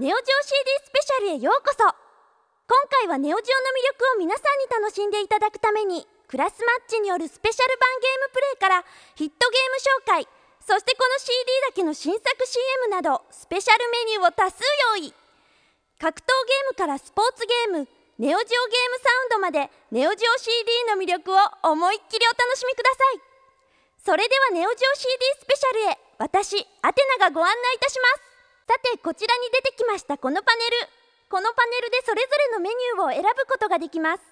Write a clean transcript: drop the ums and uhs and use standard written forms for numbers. ネオジオ CD スペシャルへようこそ。今回はネオジオの魅力を皆さんに楽しんでいただくために、クラスマッチによるスペシャル版ゲームプレイからヒットゲーム紹介、そしてこの CD だけの新作 CM などスペシャルメニューを多数用意。格闘ゲームからスポーツゲーム、ネオジオゲームサウンドまでネオジオ CD の魅力を思いっきりお楽しみください。それではネオジオ CD スペシャルへ、私アテナがご案内いたします。さて、こちらに出てきましたこのパネルでそれぞれのメニューを選ぶことができます。